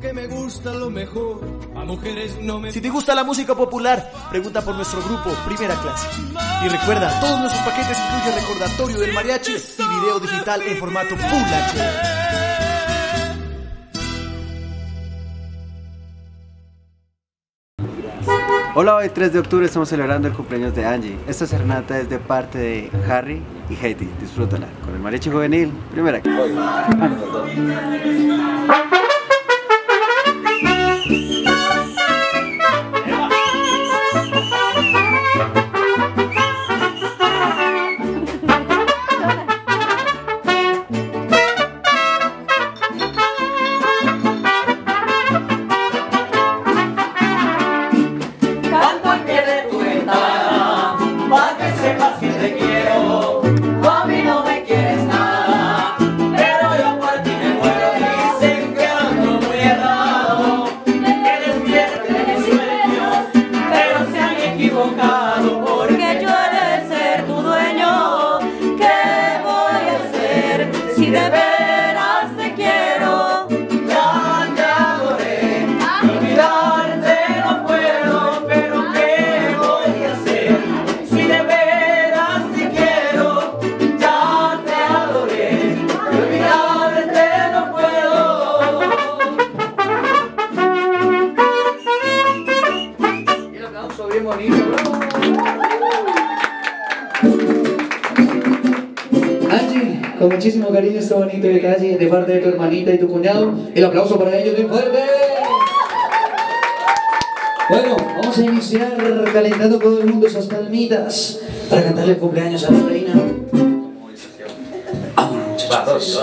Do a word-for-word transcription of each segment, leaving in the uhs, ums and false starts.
Que me gusta lo mejor. A mujeres no me... Si te gusta la música popular, pregunta por nuestro grupo Primera Clase. Y recuerda, todos nuestros paquetes incluyen recordatorio del mariachi y video digital en formato Full H D. Hola, hoy tres de octubre estamos celebrando el cumpleaños de Angie. Esta serenata es de parte de Harry y Heidi. Disfrútala con el Mariachi Juvenil Primera Clase. Con muchísimo cariño este bonito detalle de parte de tu hermanita y tu cuñado. El aplauso para ellos bien fuerte. Bueno, vamos a iniciar calentando todo el mundo esas palmitas para cantarle el cumpleaños a la reina. Vámonos, muchachos.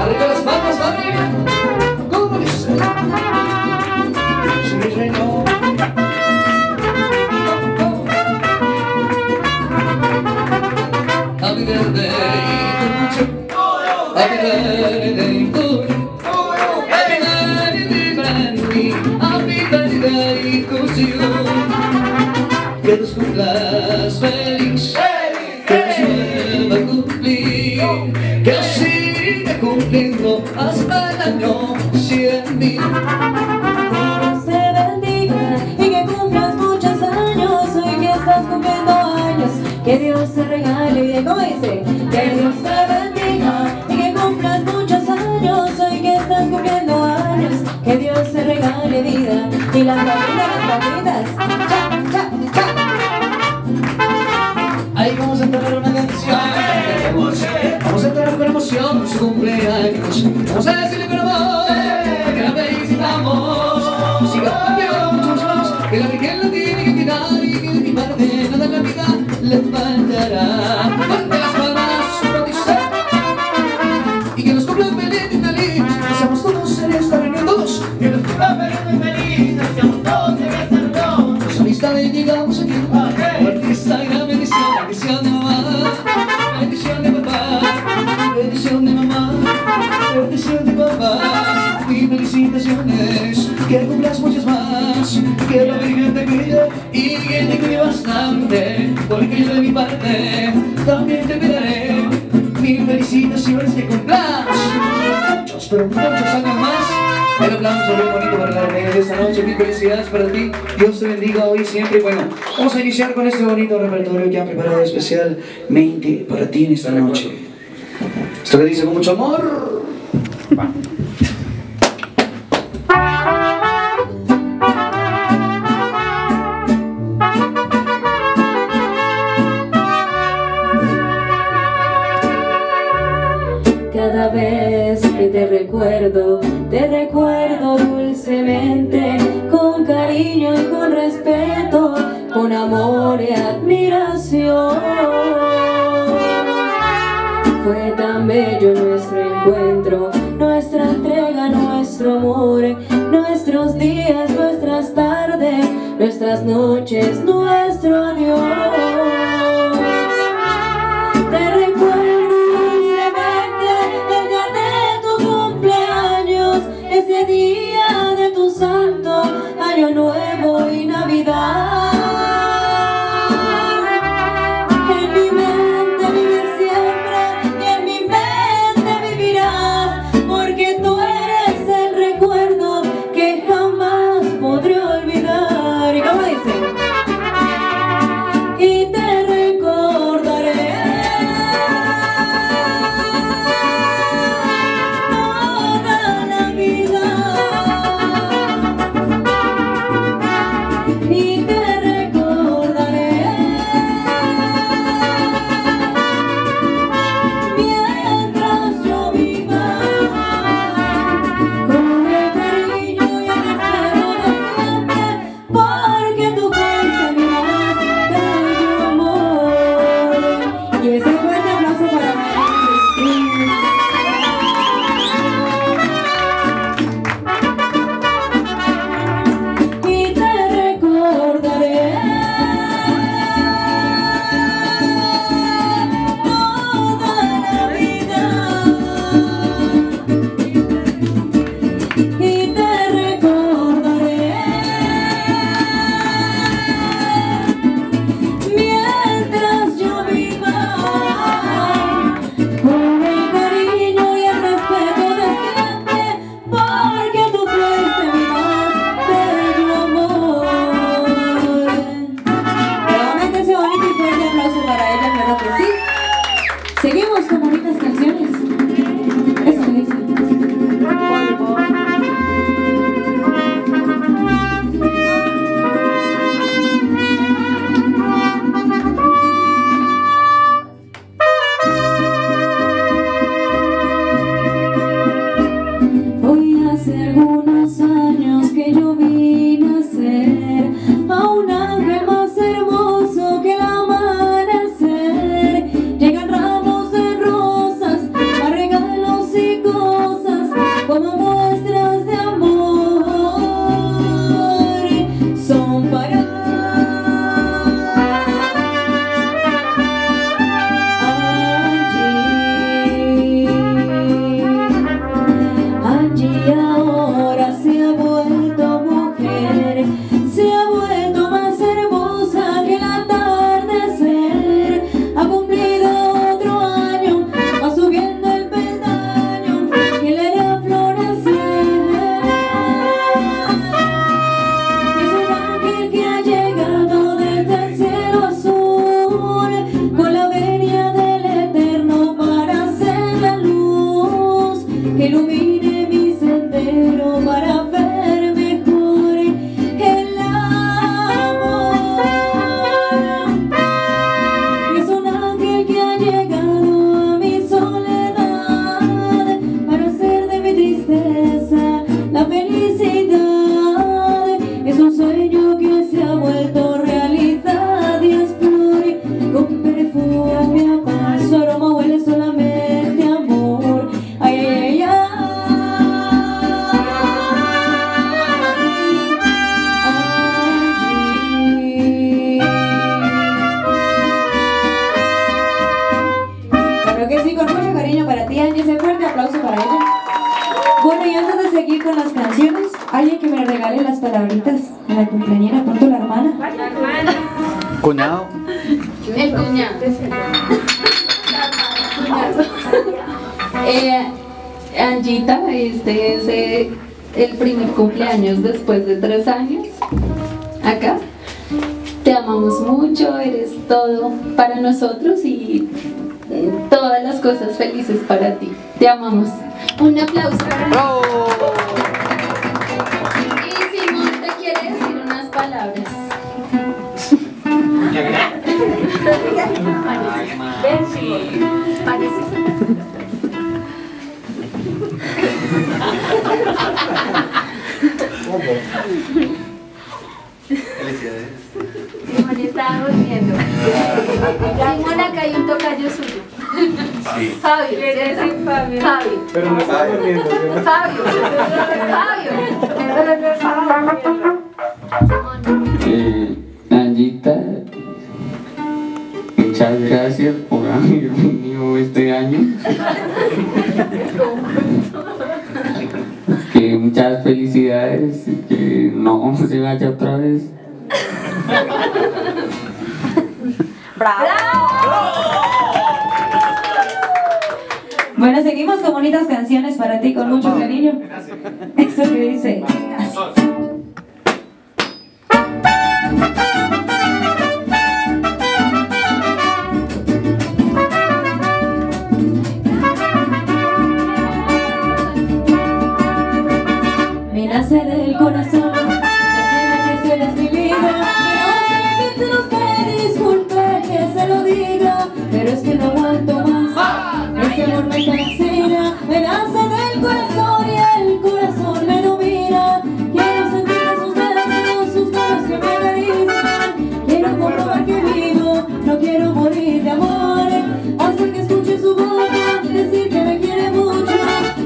Arriba las palmas, familia. ¿Cómo dice? Sí, reino. Que los cumplas feliz, que los vuelva a cumplir, que los siga cumpliendo hasta el año cien mil. Que se bendiga y que cumplas muchos años, hoy que estás cumpliendo años, que Dios te regale, ¿cómo dice? Que Dios te bendiga y que cumplas muchos años, hoy que estás cumpliendo años, que Dios te regale vida y las palmitas, las palmitas. Ahí vamos a entonar una canción. Vamos a entonar con emoción su cumpleaños. Vamos a decirle con amor que la felicitamos. Sigamos campeón, muchachos, que la Virgen la tiene que cuidar y que de mi parte nada en la vida le faltará. Fuerte las palmas, uno dice. Y que nos cumpla feliz y feliz. Que seamos todos en esta reunión todos. Que nos cumpla feliz y feliz. Que seamos todos en esta reunión. Los amistades llegamos aquí. Bendición de mamá, bendición de papá, bendición de mamá, bendición de papá. Y felicitaciones, que cumplas muchas más, que la Virgen te cuide y que te cuide bastante, porque yo de mi parte también te cuidaré. Mil felicitaciones, que cumplas muchos, pero muchos años más. El aplauso muy bonito para la reina de esta noche. Mil felicidades para ti. Dios te bendiga hoy y siempre. Bueno, vamos a iniciar con este bonito repertorio que han preparado especialmente para ti en esta noche. Esto que dice con mucho amor. Va. cada vez que te recuerdo, te recuerdo dulcemente, con cariño y con respeto, con amor y admiración. Fue tan bello nuestro encuentro, nuestra entrega, nuestro amor, nuestros días, nuestras tardes, nuestras noches, nuestro adiós. Día de tu santo, año nuevo y Navidad. En mi mente vives siempre y en mi mente vivirás, porque tú eres el recuerdo que jamás podré olvidar. ¿Y cómo dicen? Y te recordaré. Después de tres años acá, te amamos mucho, eres todo para nosotros y todas las cosas felices para ti, te amamos. Un aplauso para nosotros. Y Simón te quiere decir unas palabras. Parece. Parece. hay un tocayo suyo. Sí. Fabio, ¿quieres decir Fabio? Fabio. Pero no está durmiendo. Fabio. Fabio. Eh, Angita, muchas gracias por haber venido este año. Que muchas felicidades, que no se vaya otra vez. ¡Bravo! Bueno, seguimos con bonitas canciones para ti, con mucho cariño. Gracias. Esto que dice. Me nace del corazón, que se me mi vida. Pero es que no aguanto más, este amor me fascina, me nace del corazón y el corazón me domina. Quiero sentir a sus dedos, sus manos que me acarician. Quiero comprobar que vivo, no quiero morir de amor. Hacer que escuche su boca, decir que me quiere mucho.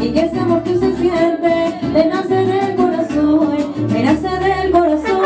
Y que ese amor que usted siente, me nace del corazón, me nace del corazón.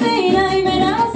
Bendita,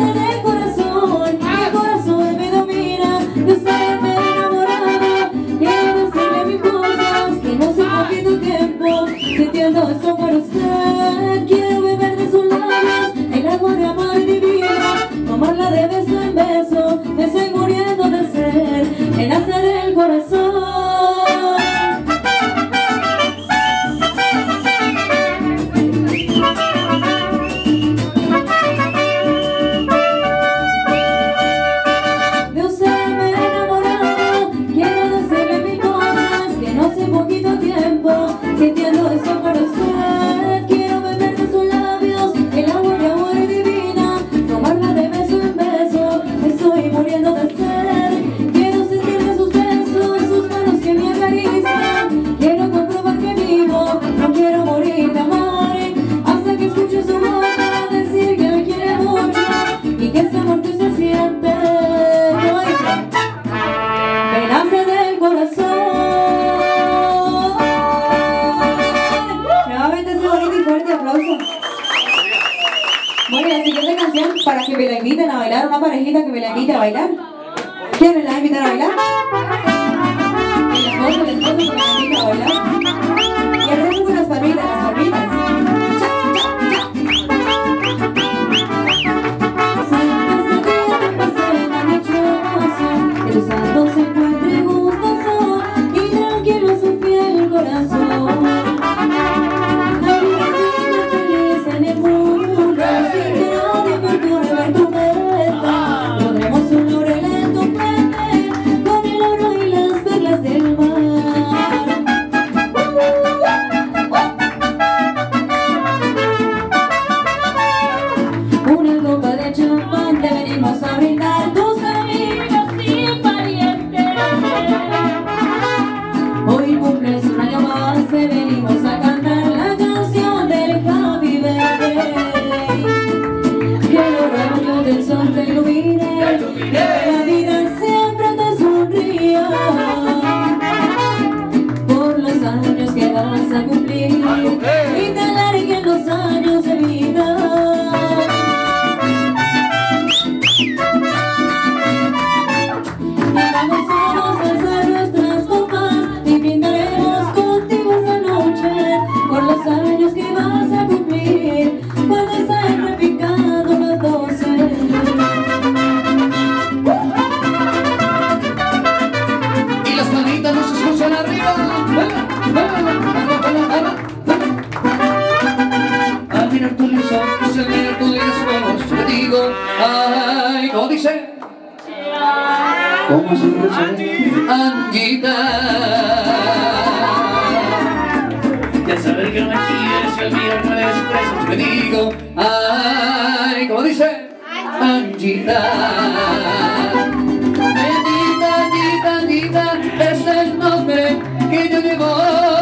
bendita, bendita es el nombre que yo llevo.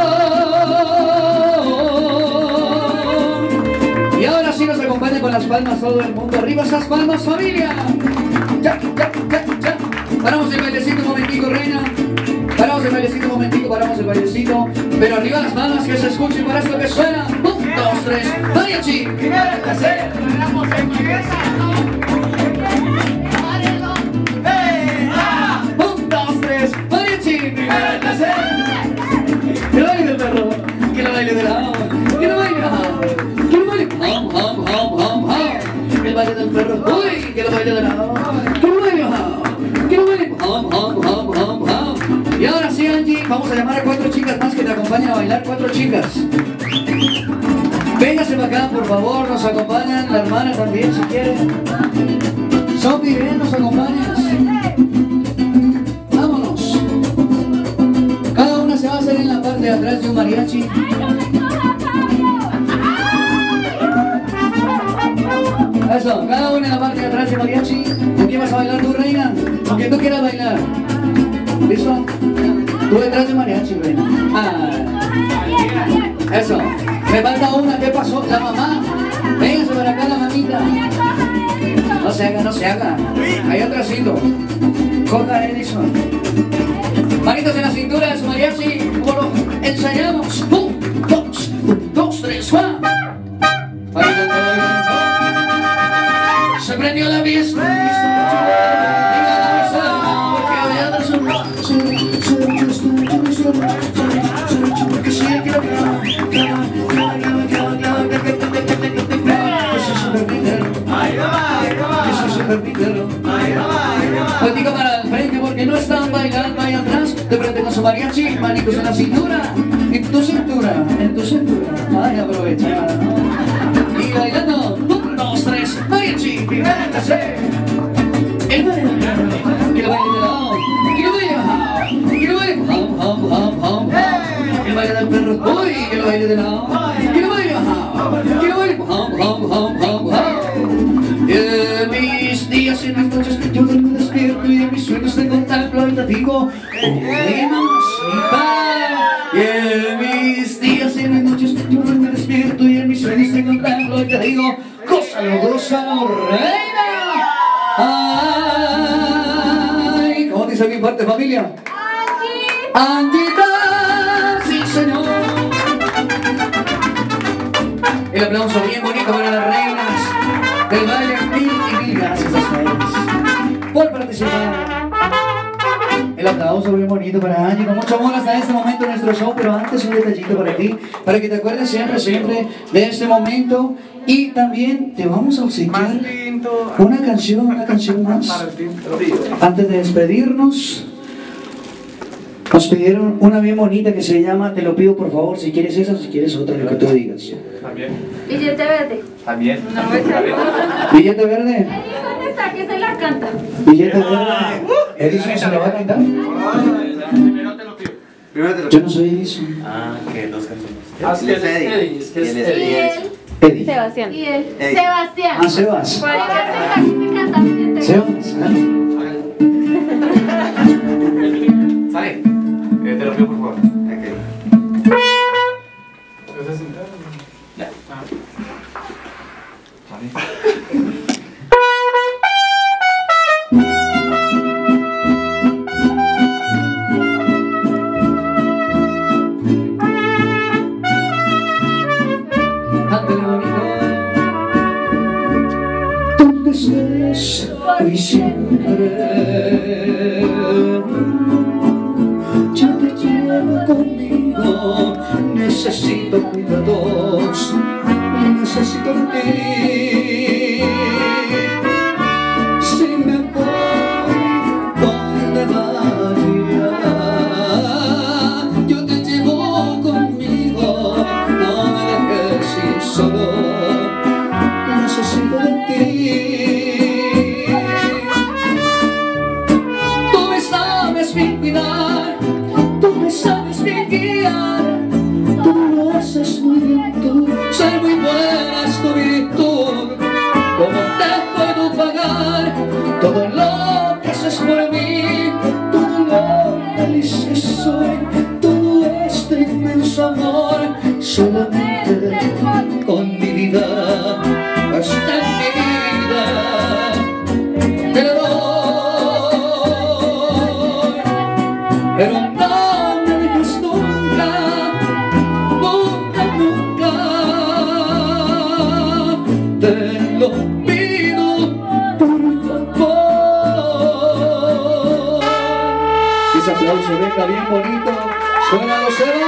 esas palmas todo el mundo, arriba esas palmas, familia. Ya, ya, ya, ya. Paramos el bailecito un momentico, reina. Paramos el bailecito un momentico, paramos el bailecito. Pero arriba las palmas, que se escuchen para esto que suena. Un, dos, tres, mariachi. Primera clase. Paramos en mariachi. Un, dos, tres, mariachi. Primera clase. Que lo baile el perro, que lo baile de la agua, que lo baile, que lo baile. Hom, hom, hom, hom, hom. El baile del perro, uy, que lo baile de la agua, que lo baile, que lo baile. Hom, hom, hom, hom, hom. Y ahora sí, Angie, vamos a llamar a cuatro chicas más que te acompañen a bailar. Cuatro chicas. Véngase para acá, por favor, nos acompañan. La hermana también, si quiere. Sofi, ven, nos acompañas. Vámonos. Cada una se va a hacer en la parte de atrás de un mariachi. Eso, cada una en la parte de atrás de mariachi. ¿Con quién vas a bailar tú, reina? ¿Con quién tú quieras bailar? ¿Listo? Tú detrás de mariachi, reina. Ah. Eso. Me falta una, ¿qué pasó? La mamá. Véngase para acá la mamita. No se haga, no se haga. Hay otro sitio. Coca Edison. Manitos en la cintura de su mariachi. Como lo ensayamos. Un, dos, un, dos, tres, va. Se prendió la fiesta. Cuántico para el frente porque no están bailando ahí atrás. De frente con su mariachi, manitos en la cintura. En tu cintura, en tu cintura. Ay, aprovecha. Y bailando, un, dos, tres, mariachi. Primera clase. El baile, que lo baile de lado, que lo baile bajado, que lo baile. Hom, hom, hom, hom. Que lo baile del perro, uy, que lo baile de lado, que lo baile bajado, que lo baile. Hom, hom, hom, hom, hom. De mis días y mis noches que yo me despierto y de mis sueños te contemplo y te digo, mi mamacita. De mis días y mis noches que yo me despierto y de mis sueños te contemplo y te digo, gózalo, gózalo, reina. Ay, ¿cómo dice bien fuerte, familia? Angie. Angie, sí señor. El aplauso bien bonito para las reinas del baile. Mil y mil gracias a ustedes por participar. El aplauso bien bonito para Angie. Con mucho amor hasta este momento en nuestro show. Pero antes un detallito para ti, para que te acuerdes siempre, siempre de este momento. Y también te vamos a obsequiar una canción, una canción más. Antes de despedirnos, nos pidieron una bien bonita que se llama Te lo pido por favor, si quieres esa o si quieres otra, lo que tú digas. También. Billete verde. También. No, Billete verde. Edison está que se la canta. Billete verde. Edison se la va a cantar. Primero te lo pido. Primero te lo pido. Yo no soy Edison. Ah, que dos canciones. Es que es Edison. Heidi. Sebastián. Y él. Heidi. Sebastián. Ah, Sebas. Sebastián. Sale. Te lo pido por favor. Okay. ¿Te vas a sentar? Ya. Sale. Hoy siempre yo te llevo conmigo. Necesito cuidados, necesito de ti. Si me voy, ¿dónde vaya? Yo te llevo conmigo, no me dejes ir solo. Necesito de ti. Sabes bien guiar, tú lo haces muy bien, tú ser muy buena es tu virtud. ¿Cómo te puedo pagar todo lo que haces por mí? Todo lo feliz que soy, todo este inmenso amor, solamente de ti, con mi vida hasta aplauso venga bien bonito. Suena los ceros.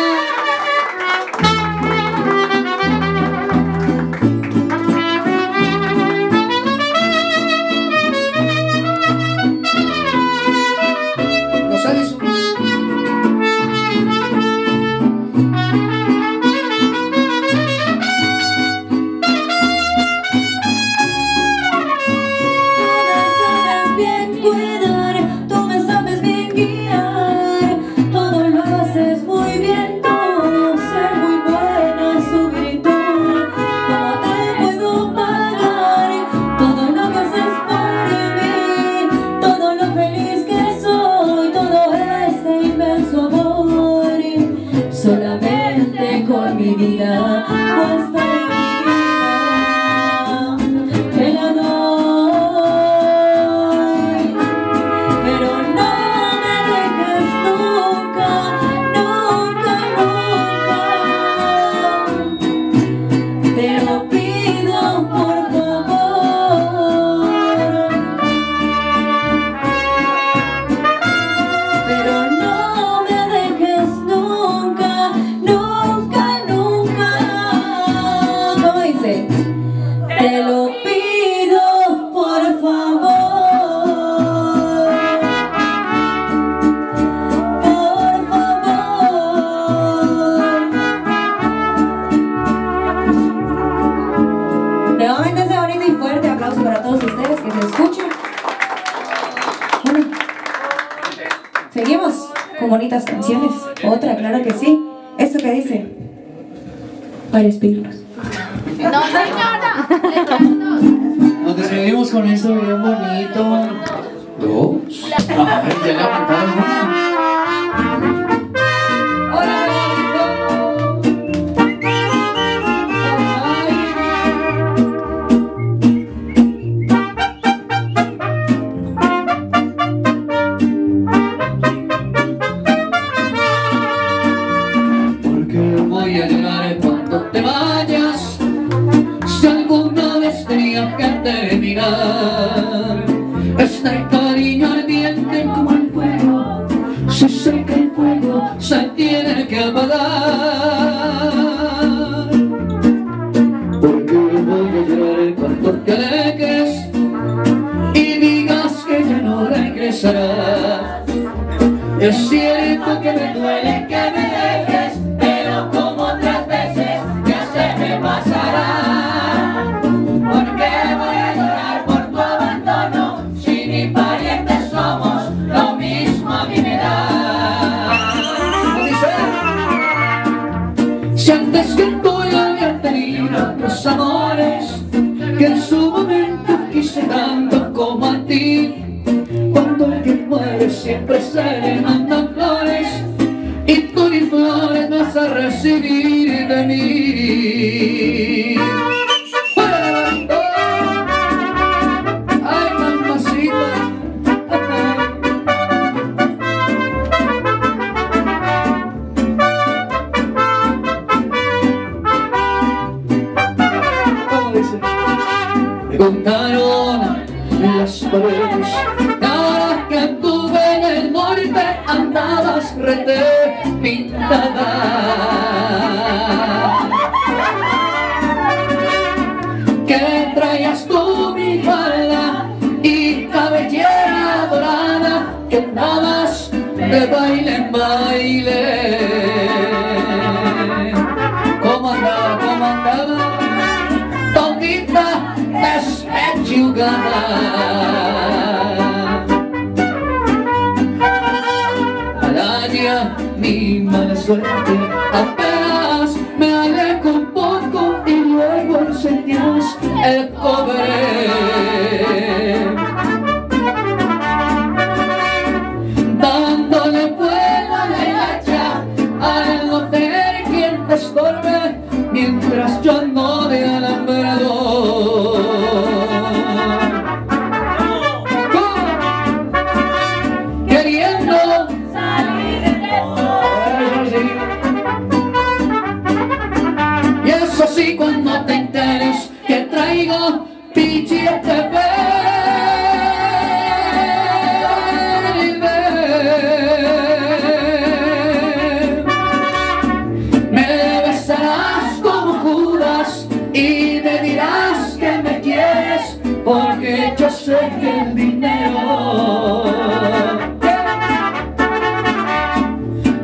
que yo sé que el dinero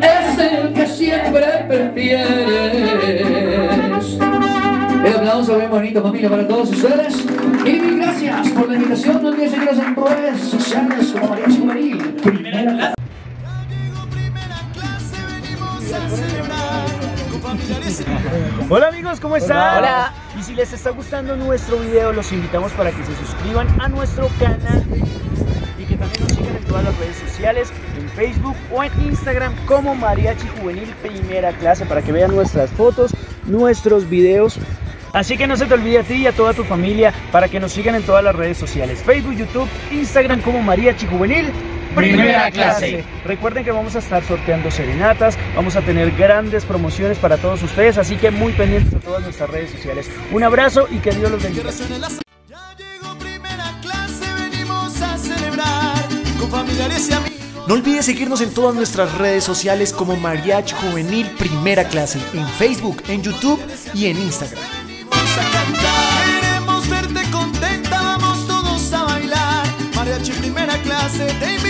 es el que siempre prefieres. El aplauso bien bonito, familia, para todos ustedes. Y mil gracias por la invitación. No olviden seguirnos en redes sociales como Mariachi Juvenil Primera Clase. Hola amigos, ¿cómo están? Hola. Y si les está gustando nuestro video, los invitamos para que se suscriban a nuestro canal y que también nos sigan en todas las redes sociales, en Facebook o en Instagram como Mariachi Juvenil Primera Clase, para que vean nuestras fotos, nuestros videos. Así que no se te olvide a ti y a toda tu familia para que nos sigan en todas las redes sociales, Facebook, YouTube, Instagram como Mariachi Juvenil Primera Clase. Recuerden que vamos a estar sorteando serenatas, vamos a tener grandes promociones para todos ustedes, así que muy pendientes a todas nuestras redes sociales. Un abrazo y que Dios los bendiga. Ya llegó Primera Clase, venimos a celebrar con familiares y amigos. No olvides seguirnos en todas nuestras redes sociales como Mariachi Juvenil Primera Clase, en Facebook, en YouTube y en Instagram. Venimos a cantar, queremos verte contenta, vamos todos a bailar. Mariachi Primera Clase, te invitamos.